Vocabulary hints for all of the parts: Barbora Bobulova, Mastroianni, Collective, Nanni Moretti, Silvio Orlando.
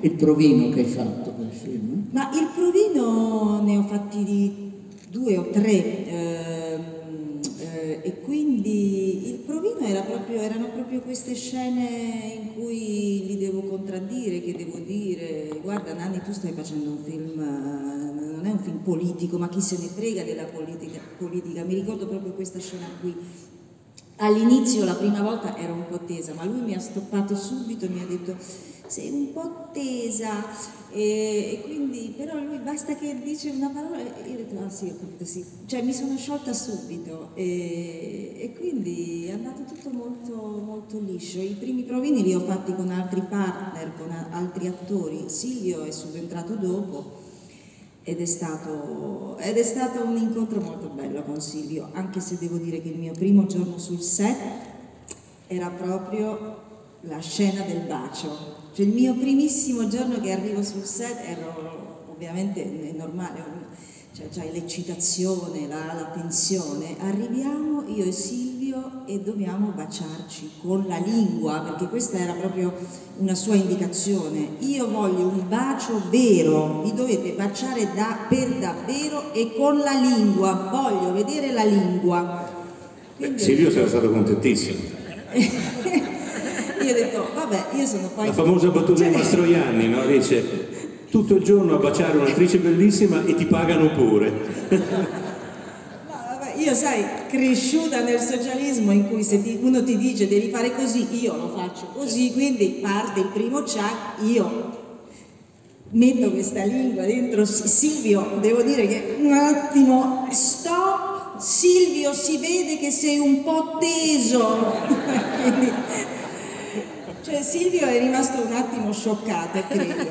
Il provino che hai fatto per il film? Ma il provino ne ho fatti 2 o 3 e quindi il provino erano proprio queste scene in cui li devo contraddire, che devo dire guarda Nanni, tu stai facendo un film, non è un film politico, ma chi se ne frega della politica. Mi ricordo proprio questa scena qui. All'inizio, la prima volta, era un po' tesa, ma lui mi ha stoppato subito e mi ha detto sei un po' tesa, e quindi, però lui basta che dice una parola e io ho detto ah sì, ho capito, sì, cioè mi sono sciolta subito, e quindi è andato tutto molto, molto liscio. I primi provini li ho fatti con altri partner, con altri attori. Silvio è subentrato dopo. Ed è stato un incontro molto bello con Silvio, anche se devo dire che il mio primo giorno sul set era proprio la scena del bacio. Cioè il mio primissimo giorno che arrivo sul set ero, ovviamente è normale, cioè l'eccitazione, la tensione. Arriviamo io e Silvio e dobbiamo baciarci con la lingua, perché questa era proprio una sua indicazione. Io voglio un bacio vero, vi dovete baciare per davvero e con la lingua, voglio vedere la lingua. Quindi, Silvio sarà stato contentissimo. Io ho detto vabbè, io sono poi... La famosa battuta di Mastroianni, no? Dice tutto il giorno a baciare un'attrice bellissima e ti pagano pure. No, vabbè, io sai, cresciuta nel socialismo in cui se uno ti dice devi fare così, io lo faccio così, quindi parte il primo ciak, io metto questa lingua dentro. Silvio, devo dire che un attimo, stop, Silvio, si vede che sei un po' teso. Quindi, cioè Silvio è rimasto un attimo scioccato, credo.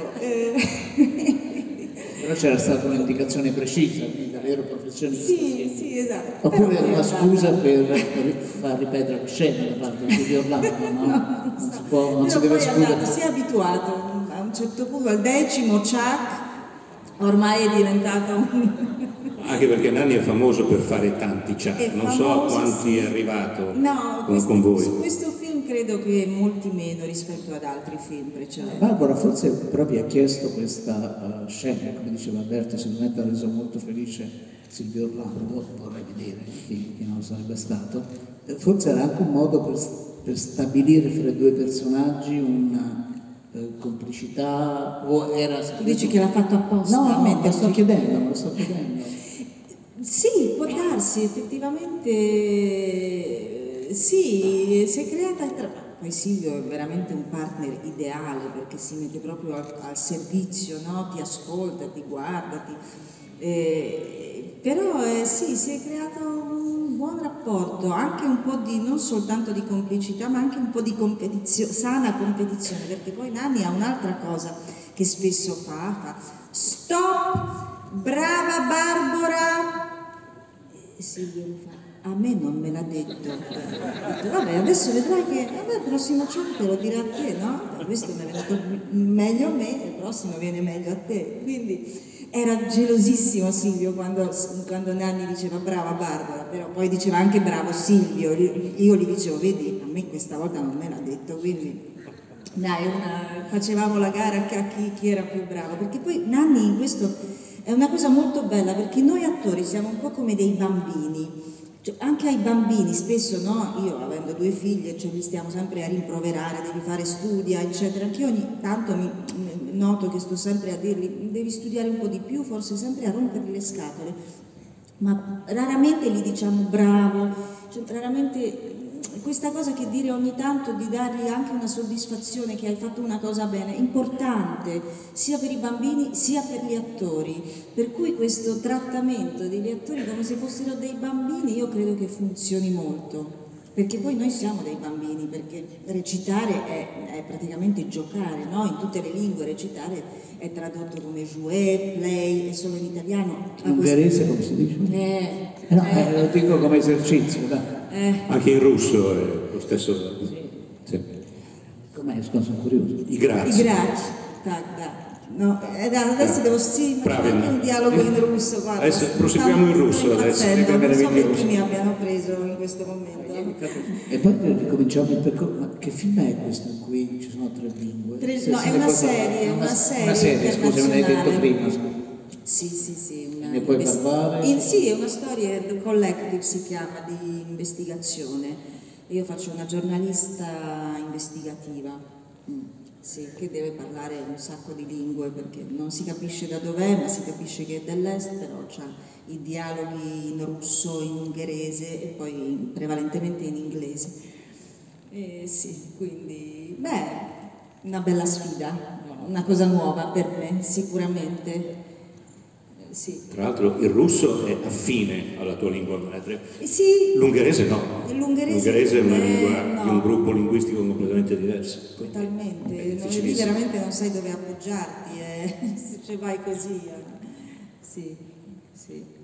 Però c'era stata un'indicazione precisa, quindi davvero professionista. Sì, sì, esatto. Oppure una scusa per far ripetere la scena da parte di Silvio Orlando, no? No, non si può, non si deve scusare. Si è abituato a un certo punto, al 10º ciak, ormai è diventato un... Anche perché Nanni è famoso per fare tanti ciak, non famoso, so quanti sì. È arrivato no, con voi. Su questo film credo che molti meno rispetto ad altri film precedenti. Barbora forse però vi ha chiesto questa scena, come diceva Alberto, secondo me ti ha reso molto felice Silvio Orlando, vorrei vedere che non sarebbe stato. Forse era anche un modo per stabilire fra i due personaggi una... complicità o era... Tu dici che l'ha fatto apposta? No, no, me lo sto chiedendo. Sì, può darsi, effettivamente sì, si è creata... Poi Silvio è veramente un partner ideale perché si mette proprio al servizio, no? Ti ascolta, ti guarda, però sì, si è creato un buon rapporto, anche un po' di, non soltanto di complicità, ma anche un po' di sana competizione, perché poi Nanni ha un'altra cosa che spesso fa stop, brava Barbora, Silvio lo fa, a me non me l'ha detto, vabbè adesso vedrai che il prossimo ciak te lo dirà a te, no? Questo mi è venuto meglio a me, il prossimo viene meglio a te, quindi... Era gelosissimo Silvio quando Nanni diceva brava Barbora, però poi diceva anche bravo Silvio. Io gli dicevo vedi, a me questa volta non me l'ha detto, quindi dai, facevamo la gara a chi era più bravo, perché poi Nanni in questo è una cosa molto bella, perché noi attori siamo un po' come dei bambini. Cioè, anche ai bambini spesso, no? Io avendo 2 figlie, cioè, li stiamo sempre a rimproverare, devi fare studia, eccetera. Anche io ogni tanto mi noto che sto sempre a dirgli devi studiare un po' di più, forse sempre a rompergli le scatole, ma raramente gli diciamo bravo, cioè, raramente questa cosa che dire ogni tanto, di dargli anche una soddisfazione che hai fatto una cosa bene, importante sia per i bambini sia per gli attori, per cui questo trattamento degli attori come se fossero dei bambini io credo che funzioni molto, perché poi noi siamo dei bambini, perché recitare è praticamente giocare, no? In tutte le lingue recitare è tradotto come jouer, play, è solo in italiano. In ungherese come si dice? No, lo dico come esercizio, dai. Anche in russo è lo stesso. Sì. Sì. Com'è? Sono curioso. I grazie. I grazie. No, adesso devo anche un dialogo in russo. Guarda, adesso proseguiamo in russo. Non so che mi abbiano preso in questo momento. E poi ricominciamo il percorso. Ma che film è questo in cui ci sono tre lingue? No, è una serie. Una serie, scusa, non hai detto prima. Sì. E poi Barbora? Sì, è una storia, Collective si chiama, di investigazione. Io faccio una giornalista investigativa. Sì, che deve parlare un sacco di lingue perché non si capisce da dov'è, ma si capisce che è dell'estero, c'ha i dialoghi in russo, in ungherese e poi prevalentemente in inglese. Sì, quindi, beh, una bella sfida, una cosa nuova per me, sicuramente. Sì. Tra l'altro il russo è affine alla tua lingua madre, sì. L'ungherese no, l'ungherese è una lingua di un gruppo linguistico completamente diverso. Totalmente, lì veramente non sai dove appoggiarti, se ci vai così. Sì.